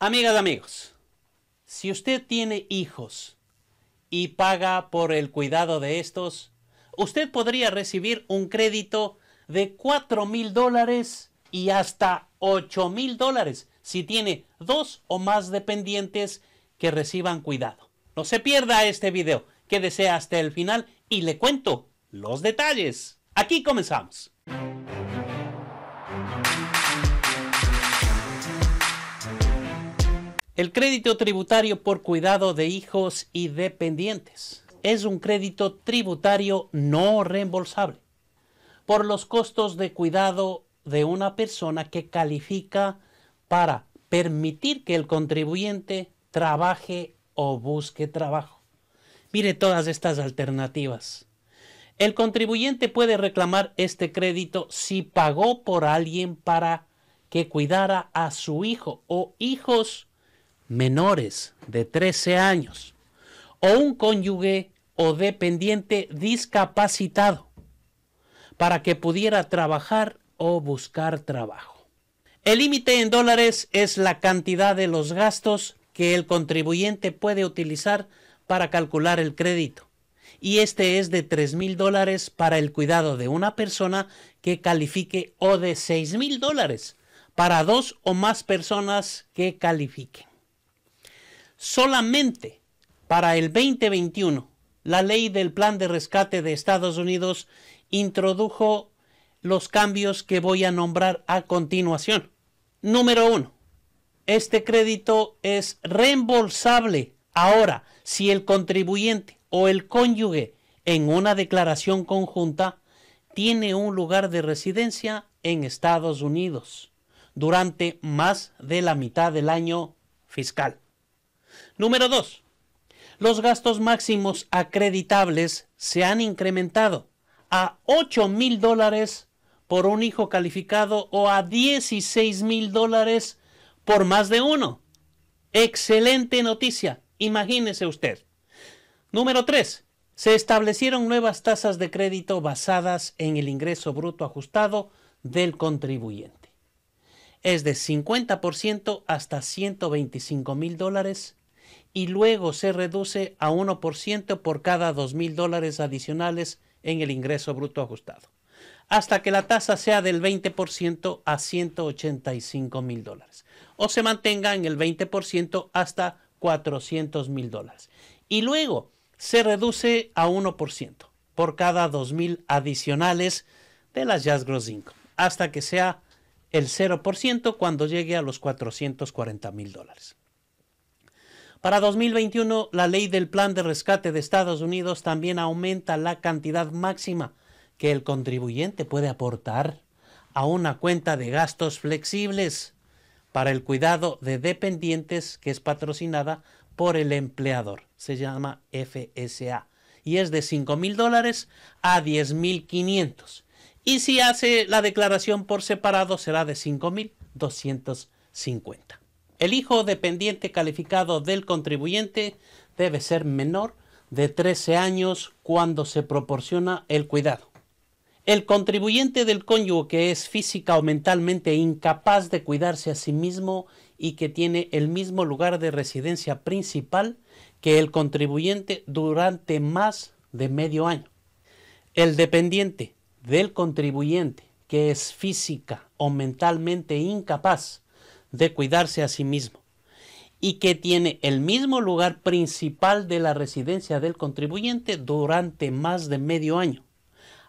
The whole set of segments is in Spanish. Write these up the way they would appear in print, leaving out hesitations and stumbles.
Amigas, amigos, si usted tiene hijos y paga por el cuidado de estos, usted podría recibir un crédito de $4,000 y hasta $8,000 si tiene dos o más dependientes que reciban cuidado. No se pierda este video, quédese hasta el final y le cuento los detalles. Aquí comenzamos. El crédito tributario por cuidado de hijos y dependientes es un crédito tributario no reembolsable por los costos de cuidado de una persona que califica para permitir que el contribuyente trabaje o busque trabajo. Mire todas estas alternativas. El contribuyente puede reclamar este crédito si pagó por alguien para que cuidara a su hijo o hijos menores de 13 años o un cónyuge o dependiente discapacitado para que pudiera trabajar o buscar trabajo. El límite en dólares es la cantidad de los gastos que el contribuyente puede utilizar para calcular el crédito y este es de $3,000 para el cuidado de una persona que califique o de $6,000 para dos o más personas que califiquen. Solamente para el 2021, la ley del Plan de Rescate de Estados Unidos introdujo los cambios que voy a nombrar a continuación. Número 1. Este crédito es reembolsable ahora si el contribuyente o el cónyuge en una declaración conjunta tiene un lugar de residencia en Estados Unidos durante más de la mitad del año fiscal. Número 2. Los gastos máximos acreditables se han incrementado a $8,000 por un hijo calificado o a $16,000 por más de uno. Excelente noticia, imagínese usted. Número 3. Se establecieron nuevas tasas de crédito basadas en el ingreso bruto ajustado del contribuyente. Es de 50% hasta $125,000. Y luego se reduce a 1% por cada $2,000 adicionales en el ingreso bruto ajustado, hasta que la tasa sea del 20% a $185,000 o se mantenga en el 20% hasta $400,000 y luego se reduce a 1% por cada $2,000 adicionales de las Just Gross Income, hasta que sea el 0% cuando llegue a los $440,000. Para 2021, la ley del Plan de Rescate de Estados Unidos también aumenta la cantidad máxima que el contribuyente puede aportar a una cuenta de gastos flexibles para el cuidado de dependientes que es patrocinada por el empleador. Se llama FSA y es de $5,000 a $10,500. Y si hace la declaración por separado será de $5,250. El hijo dependiente calificado del contribuyente debe ser menor de 13 años cuando se proporciona el cuidado. El contribuyente del cónyuge que es física o mentalmente incapaz de cuidarse a sí mismo y que tiene el mismo lugar de residencia principal que el contribuyente durante más de medio año. El dependiente del contribuyente que es física o mentalmente incapaz de cuidarse a sí mismo y que tiene el mismo lugar principal de la residencia del contribuyente durante más de medio año.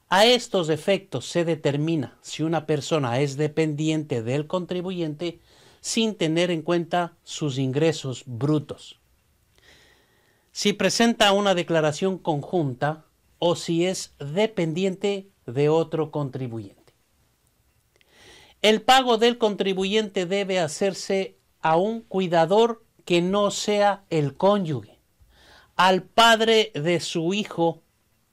A estos efectos se determina si una persona es dependiente del contribuyente sin tener en cuenta sus ingresos brutos. Si presenta una declaración conjunta o si es dependiente de otro contribuyente. El pago del contribuyente debe hacerse a un cuidador que no sea el cónyuge, al padre de su hijo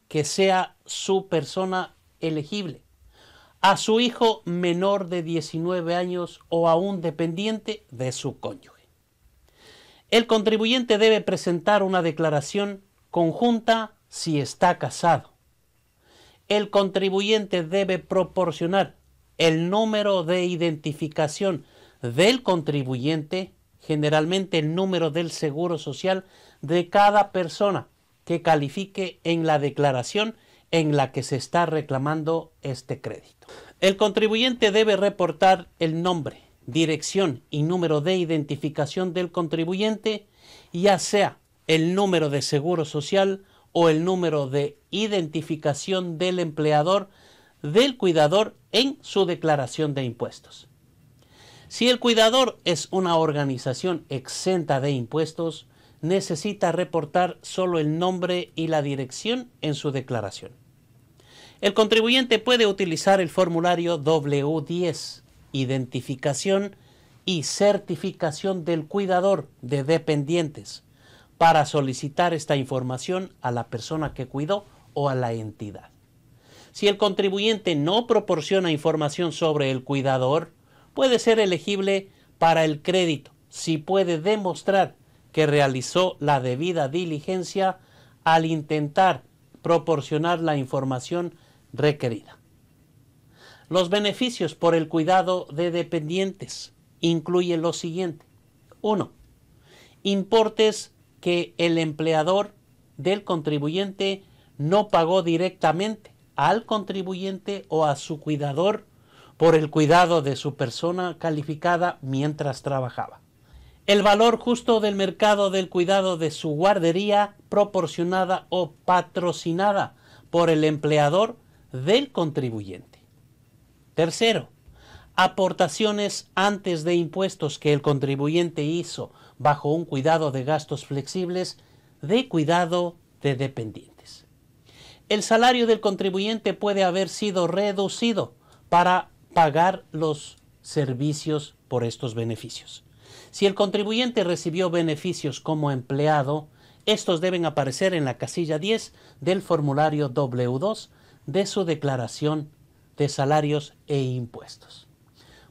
que sea su persona elegible, a su hijo menor de 19 años o a un dependiente de su cónyuge. El contribuyente debe presentar una declaración conjunta si está casado. El contribuyente debe proporcionar el número de identificación del contribuyente generalmente el número del seguro social de cada persona que califique en la declaración en la que se está reclamando este crédito. El contribuyente debe reportar el nombre, dirección y número de identificación del contribuyente, ya sea el número de seguro social o el número de identificación del empleador del cuidador en su declaración de impuestos. Si el cuidador es una organización exenta de impuestos, necesita reportar solo el nombre y la dirección en su declaración. El contribuyente puede utilizar el formulario W-10, identificación y certificación del cuidador de dependientes, para solicitar esta información a la persona que cuidó o a la entidad. Si el contribuyente no proporciona información sobre el cuidador, puede ser elegible para el crédito si puede demostrar que realizó la debida diligencia al intentar proporcionar la información requerida. Los beneficios por el cuidado de dependientes incluyen lo siguiente. 1. Importes que el empleador del contribuyente no pagó directamente al contribuyente o a su cuidador por el cuidado de su persona calificada mientras trabajaba. El valor justo del mercado del cuidado de su guardería proporcionada o patrocinada por el empleador del contribuyente. 3. Aportaciones antes de impuestos que el contribuyente hizo bajo un cuidado de gastos flexibles de cuidado de dependientes. El salario del contribuyente puede haber sido reducido para pagar los servicios por estos beneficios. Si el contribuyente recibió beneficios como empleado, estos deben aparecer en la casilla 10 del formulario W2 de su declaración de salarios e impuestos.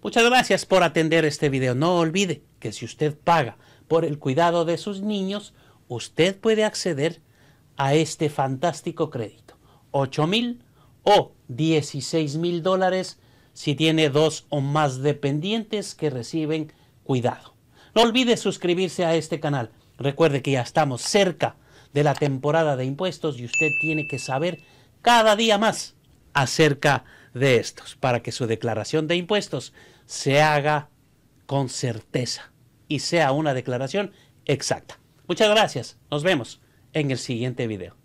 Muchas gracias por atender este video. No olvide que si usted paga por el cuidado de sus niños, usted puede acceder a este fantástico crédito. $8,000 o $16,000 si tiene 2 o más dependientes que reciben cuidado. No olvide suscribirse a este canal. Recuerde que ya estamos cerca de la temporada de impuestos y usted tiene que saber cada día más acerca de estos para que su declaración de impuestos se haga con certeza y sea una declaración exacta. Muchas gracias. Nos vemos en el siguiente video.